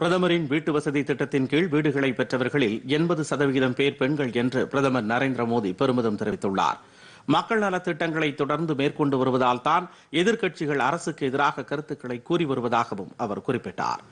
பிரதமரின் வீட்டு வசதி திட்டத்தின் கீழ் வீடுகளை பெற்றவர்களில் 80% பேர் பெண்கள் என்று பிரதமர் நரேந்திர மோடி பெருமிதம் தெரிவித்துள்ளார். மக்கள் நலத் திட்டங்களை தொடர்ந்து மேற்கொண்டு வருவதால் தான் எதிர்க்கட்சிகள் அரசுக்கு எதிராக கருத்துக்களை கூறி வருவதாகவும் அவர் குறிப்பிட்டார்.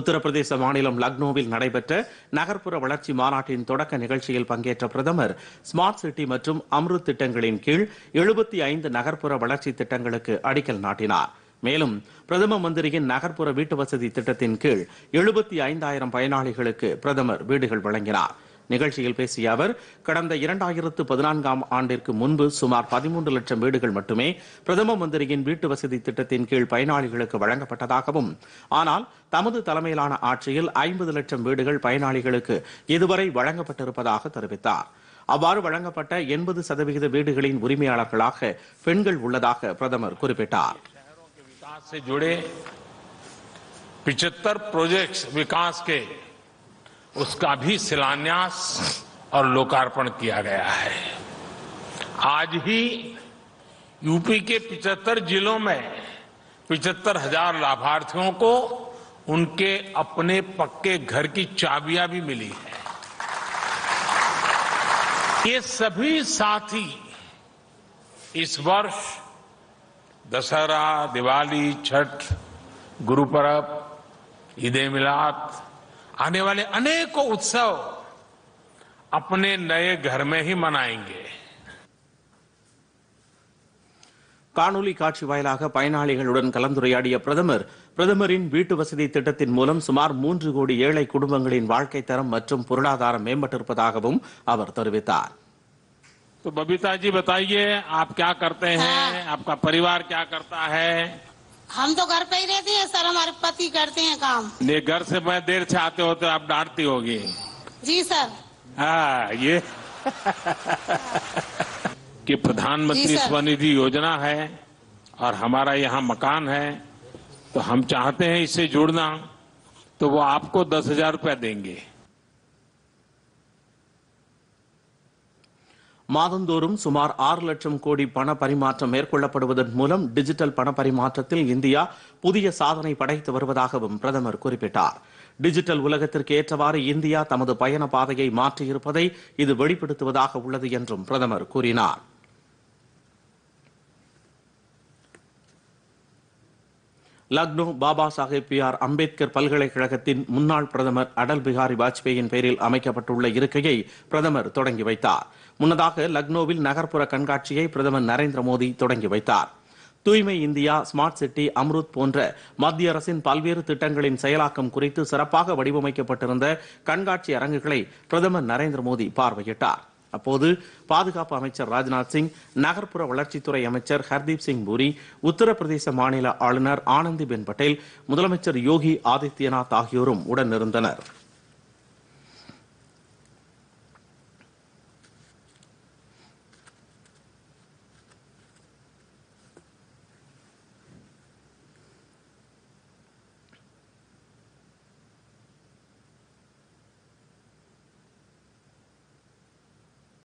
உத்தரப்பிரதேச மாநிலம் லக்னோவில் நடைபெற்ற நகர்ப்புற வளர்ச்சி மாநாட்டின் தொடக்க நிகழ்ச்சியில் பங்கேற்ற பிரதமர் ஸ்மார்ட் சிட்டி மற்றும் அம்ருத் திட்டங்களின் கீழ் 75 நகர்ப்புற வளர்ச்சி திட்டங்களுக்கு அடிக்கல் நாட்டினார். மேலும் பிரதம மந்திரியின் நகர்ப்புற வீட்டு வசதி திட்டத்தின் கீழ் 75,000 பயனாளிகளுக்கு பிரதமர் வீடுகள் வழங்கினார். நிகழ்ச்சியில் பேசிய அவர் கடந்த 2014 ஆண்டிற்கு முன்பு சுமார் 13 லட்சம் வீடுகள் மட்டுமே பிரதம மந்திரியின் வீட்டு வசதி திட்டத்தின் கீழ் பயனாளிகளுக்கு வழங்கப்பட்டதாகவும், ஆனால் தமது தலைமையிலான ஆட்சியில் 50 லட்சம் வீடுகள் பயனாளிகளுக்கு இதுவரை வழங்கப்பட்டிருப்பதாக தெரிவித்தார். அவ்வாறு வழங்கப்பட்ட 80% வீடுகளின் உரிமையாளர்களாக பெண்கள் உள்ளதாக பிரதமர் குறிப்பிட்டார். से जुड़े 75 प्रोजेक्ट्स विकास के उसका भी शिलान्यास और लोकार्पण किया गया है। आज ही यूपी के 75 जिलों में 75,000 लाभार्थियों को उनके अपने पक्के घर की चाबियां भी मिली है। ये सभी साथी इस वर्ष दशहरा, दिवाली, छठ, गुरुपर्व, ईद ए मिलाद, आने वाले अनेकों उत्सव अपने नए घर में ही मनाएंगे. காணொலி காட்சி வாயிலாக பயனாளிகளுடன் கலந்துரையாடிய பிரதமரின் வீட்டு வசதி திட்டத்தின் மூலம் சுமார் 3 கோடி ஏழை குடும்பங்களின் வாழ்க்கை தரம் மற்றும் பொருளாதாரம் மேம்பட்டிருப்பதாகவும் அவர் தெரிவித்தார். तो बबीता जी बताइए, आप क्या करते हैं? आपका परिवार क्या करता है? हम तो घर पे ही रहते हैं सर, हमारे पति करते हैं काम. ये घर से मैं देर से आते हो तो आप डांटती होगी. जी सर. हाँ, ये कि प्रधानमंत्री स्वनिधि योजना है और हमारा यहाँ मकान है, तो हम चाहते हैं इससे जुड़ना, तो वो आपको 10,000 रुपया देंगे. மாதந்தோறும் சுமார் 6 லட்சம் கோடி பண பரிமாற்றம் மேற்கொள்ளப்படுவதன் மூலம் டிஜிட்டல் பண பரிமாற்றத்தில் இந்தியா புதிய சாதனை படைத்து வருவதாகவும் பிரதமர் குறிப்பிட்டார். டிஜிட்டல் உலகத்திற்கு ஏற்றவாறு இந்தியா தமது பயண பாதையை மாற்றியிருப்பதை இது வெளிப்படுத்துவதாக உள்ளது என்றும் பிரதமர் கூறினார். லக்னோ பாபா சாஹேப் PR அம்பேத்கர் பல்கலைக்கழகத்தின் முன்னாள் பிரதமர் அடல் பிஹாரி வாஜ்பேயின் பெயரில் அமைக்கப்பட்டுள்ள இருக்கையை பிரதமர் தொடங்கி வைத்தார். முன்னதாக லக்னோவில் நகர்ப்புற கண்காட்சியை பிரதமர் நரேந்திர மோடி தொடங்கி வைத்தார். தூய்மை இந்தியா, ஸ்மார்ட் சிட்டி, அம்ருத் போன்ற மத்திய அரசின் பல்வேறு திட்டங்களின் செயலாக்கம் குறித்து சிறப்பாக வடிவமைக்கப்பட்டிருந்த கண்காட்சி அரங்குகளை பிரதமர் நரேந்திர மோடி பார்வையிட்டார். அப்போது பாதுகாப்பு அமைச்சர் ராஜ்நாத் சிங், நகர்ப்புற வளர்ச்சித்துறை அமைச்சர் ஹர்தீப் சிங் பூரி, உத்தரப்பிரதேச மாநில ஆளுநர் ஆனந்திபென் பட்டேல், முதலமைச்சர் யோகி ஆதித்யநாத் ஆகியோரும் உடனிருந்தனர்.